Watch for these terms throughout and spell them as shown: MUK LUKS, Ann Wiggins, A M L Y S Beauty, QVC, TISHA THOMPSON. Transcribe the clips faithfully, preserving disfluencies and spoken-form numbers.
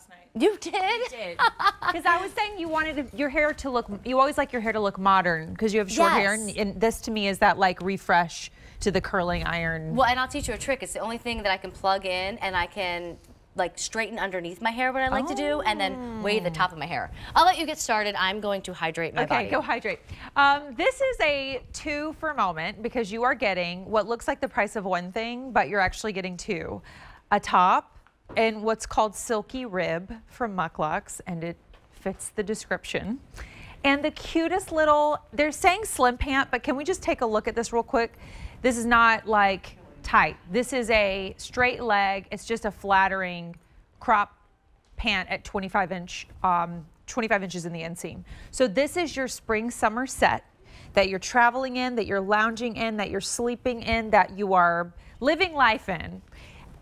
last night. You did? I did. Because I was saying you wanted your hair to look, you always like your hair to look modern because you have short yes. hair, and, and this to me is that like refresh to the curling iron. Well, and I'll teach you a trick. It's the only thing that I can plug in and I can like straighten underneath my hair, what I like oh. to do, and then weigh the top of my hair. I'll let you get started. I'm going to hydrate my okay, body. Okay, go hydrate. Um, this is a two for a moment because you are getting what looks like the price of one thing, but you're actually getting two. A top and what's called silky rib from M U K LUKS, and it fits the description. And the cutest little, they're saying slim pant, but can we just take a look at this real quick? This is not like tight. This is a straight leg. It's just a flattering crop pant at twenty-five inch, um, twenty-five inches in the inseam. So this is your spring summer set that you're traveling in, that you're lounging in, that you're sleeping in, that you are living life in.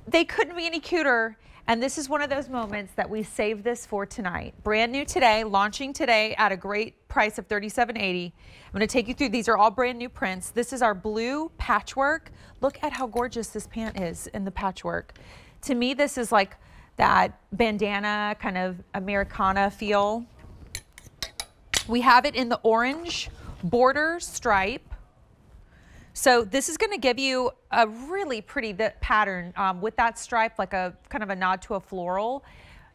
They couldn't be any cuter. And this is one of those moments that we save this for tonight. Brand new today, launching today at a great price of thirty-seven eighty. I'm gonna take you through, these are all brand new prints. This is our blue patchwork. Look at how gorgeous this pant is in the patchwork. To me, this is like that bandana kind of Americana feel. We have it in the orange border stripe. So this is gonna give you a really pretty pattern um, with that stripe, like a kind of a nod to a floral.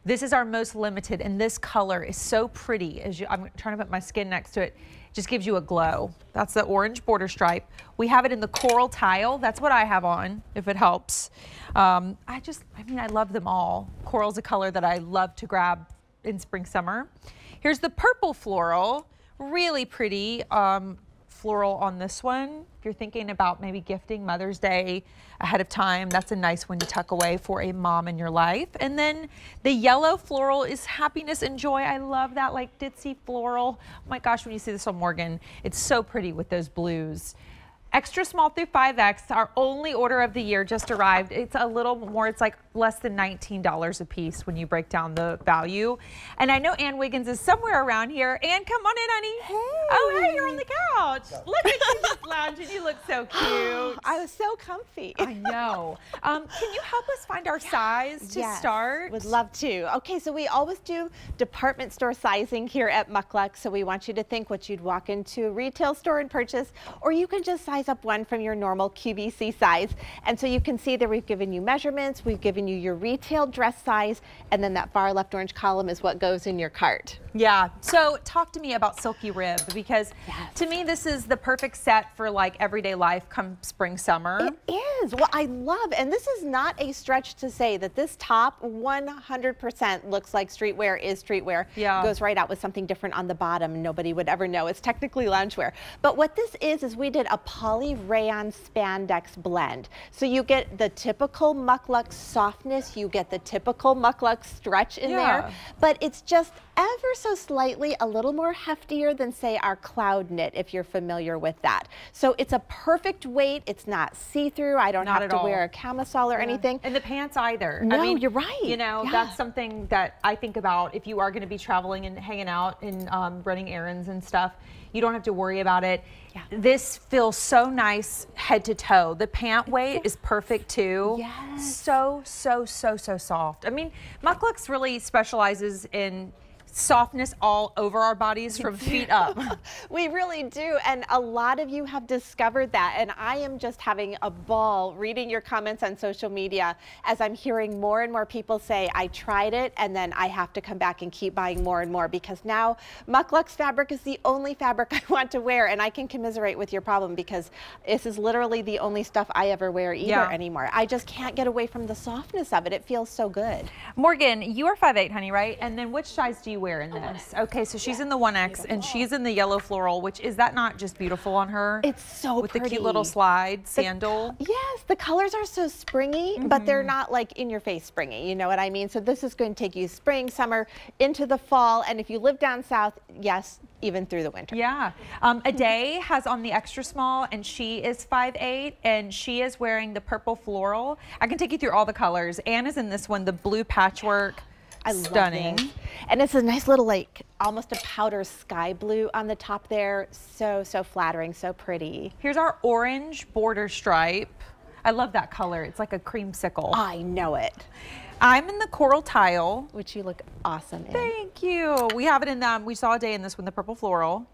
This is our most limited, and this color is so pretty. As you, I'm trying to put my skin next to it. It just gives you a glow. That's the orange border stripe. We have it in the coral tile. That's what I have on, if it helps. Um, I just, I mean, I love them all. Coral's a color that I love to grab in spring, summer. Here's the purple floral, really pretty. Um, floral on this one. If you're thinking about maybe gifting Mother's Day ahead of time, that's a nice one to tuck away for a mom in your life. And then the yellow floral is happiness and joy. I love that like ditzy floral. Oh my gosh, when you see this on Morgan, it's so pretty with those blues. Extra small through five X, our only order of the year just arrived. It's a little more, it's like less than nineteen dollars a piece when you break down the value. And I know Ann Wiggins is somewhere around here. Ann, come on in, honey. Hey. Oh, hey, you're on the couch. Look at you just lounging. You look so cute. I was so comfy. I know. Um, can you help us find our yeah. size to yes. start? Would love to. Okay, so we always do department store sizing here at M U K LUKS. So we want you to think what you'd walk into a retail store and purchase, or you can just size up one from your normal Q V C size. And so you can see that we've given you measurements, we've given you your retail dress size, and then that far left orange column is what goes in your cart. Yeah, so talk to me about silky rib, because yes. to me this is the perfect set for like everyday life come spring, summer. It is, well I love, and this is not a stretch to say that this top one hundred percent looks like streetwear is streetwear. Yeah. It goes right out with something different on the bottom, nobody would ever know. It's technically loungewear. But what this is, is we did a poly rayon spandex blend. So you get the typical M U K LUKS softness, you get the typical M U K LUKS stretch in yeah. there, but it's just ever so slightly a little more heftier than say our cloud knit, if you're familiar with that. So it's a perfect weight, it's not see-through, I don't not have to all. wear a camisole or yeah. anything. And the pants either. No, I mean, you're right. You know, yeah. that's something that I think about if you are gonna be traveling and hanging out and um, running errands and stuff. You don't have to worry about it. Yeah. This feels so nice head to toe. The pant weight is perfect too. Yes. So, so, so, so soft. I mean, M U K LUKS really specializes in softness all over our bodies from feet up. We really do, and a lot of you have discovered that, and I am just having a ball reading your comments on social media as I'm hearing more and more people say, I tried it and then I have to come back and keep buying more and more, because now M U K LUKS fabric is the only fabric I want to wear. And I can commiserate with your problem, because this is literally the only stuff I ever wear either yeah. anymore. I just can't get away from the softness of it. It feels so good. Morgan, you are five eight, honey, right? And then which size do you wear in this? Okay, so she's yeah. in the one X beautiful. And she's in the yellow floral, which is that not just beautiful on her? It's so with pretty. The cute little slide sandal. The, yes, the colors are so springy, mm-hmm. but they're not like in your face springy, you know what I mean? So this is going to take you spring, summer, into the fall, and if you live down south, yes, even through the winter. Yeah, um, Ade has on the extra small, and she is five eight, and she is wearing the purple floral. I can take you through all the colors. Anna's in this one, the blue patchwork. I stunning. Love it. And it's a nice little like almost a powder sky blue on the top there. So, so flattering, so pretty. Here's our orange border stripe. I love that color. It's like a creamsicle. I know it. I'm in the coral tile, which you look awesome in. Thank you. We have it in um we saw a day in this one, the purple floral,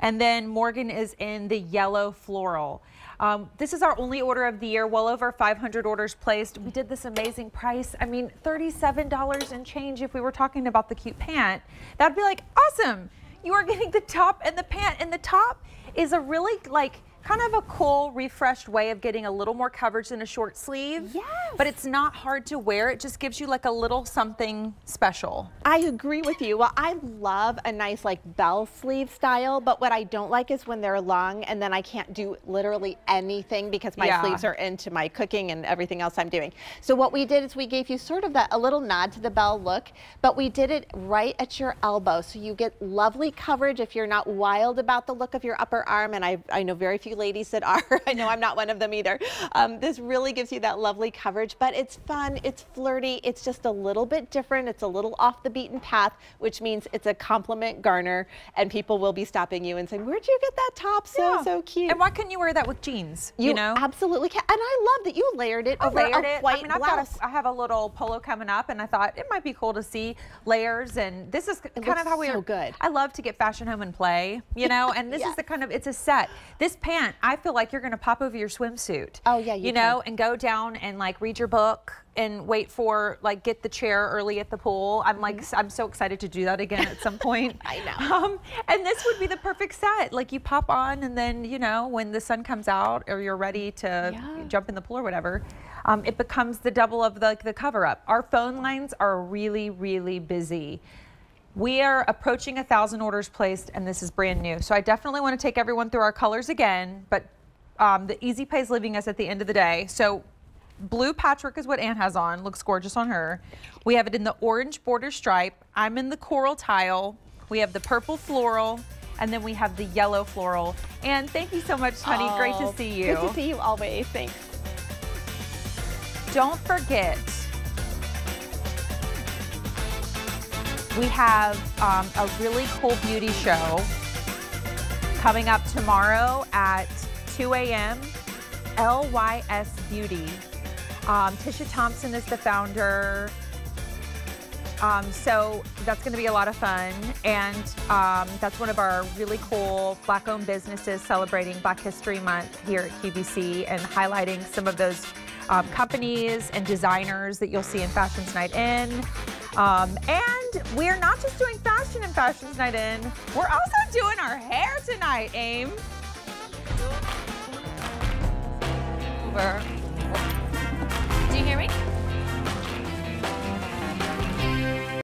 and then Morgan is in the yellow floral. Um, this is our only order of the year, well over five hundred orders placed. We did this amazing price. I mean, thirty-seven dollars and change. If we were talking about the cute pant, that'd be like awesome. You are getting the top and the pant, and the top is a really like kind of a cool, refreshed way of getting a little more coverage than a short sleeve. Yes. But it's not hard to wear. It just gives you like a little something special. I agree with you. Well, I love a nice like bell sleeve style, but what I don't like is when they're long and then I can't do literally anything because my yeah. sleeves are into my cooking and everything else I'm doing. So what we did is we gave you sort of that a little nod to the bell look, but we did it right at your elbow. So you get lovely coverage if you're not wild about the look of your upper arm, and I, I know very few ladies that are. I know I'm not one of them either. Um, this really gives you that lovely coverage, but it's fun, it's flirty, it's just a little bit different, it's a little off the beaten path, which means it's a compliment garner, and people will be stopping you and saying, where'd you get that top? So, yeah. so cute. And why couldn't you wear that with jeans? You, you know? Absolutely can. And I love that you layered it I over layered a it. white I mean, I've blouse. Got a, I have a little polo coming up, and I thought it might be cool to see layers, and this is it kind of how we so are. Good. I love to get fashion home and play, you know, and this yes. is the kind of, it's a set. This pant, I feel like you're going to pop over your swimsuit. Oh yeah, you, you know, can. and go down and like read your book and wait for like get the chair early at the pool. I'm like mm-hmm. I'm so excited to do that again at some point. I know. Um, and this would be the perfect set. Like you pop on, and then you know when the sun comes out or you're ready to yeah. jump in the pool or whatever. Um, it becomes the double of the, like, the cover up. Our phone lines are really really busy. We are approaching a thousand orders placed, and this is brand new. So I definitely want to take everyone through our colors again, but um, the easy pay is leaving us at the end of the day. So blue patchwork is what Ann has on, looks gorgeous on her. We have it in the orange border stripe. I'm in the coral tile. We have the purple floral, and then we have the yellow floral. Ann, thank you so much, honey. Oh, great to see you. Good to see you always, thanks. Don't forget, we have um, a really cool beauty show coming up tomorrow at two A M L Y S Beauty. Um, Tisha Thompson is the founder. Um, so that's going to be a lot of fun. And um, that's one of our really cool Black-owned businesses celebrating Black History Month here at Q V C and highlighting some of those um, companies and designers that you'll see in Fashion Night In. Um, and we're not just doing fashion and Fashion's Night In, we're also doing our hair tonight, AIM. Do you hear me?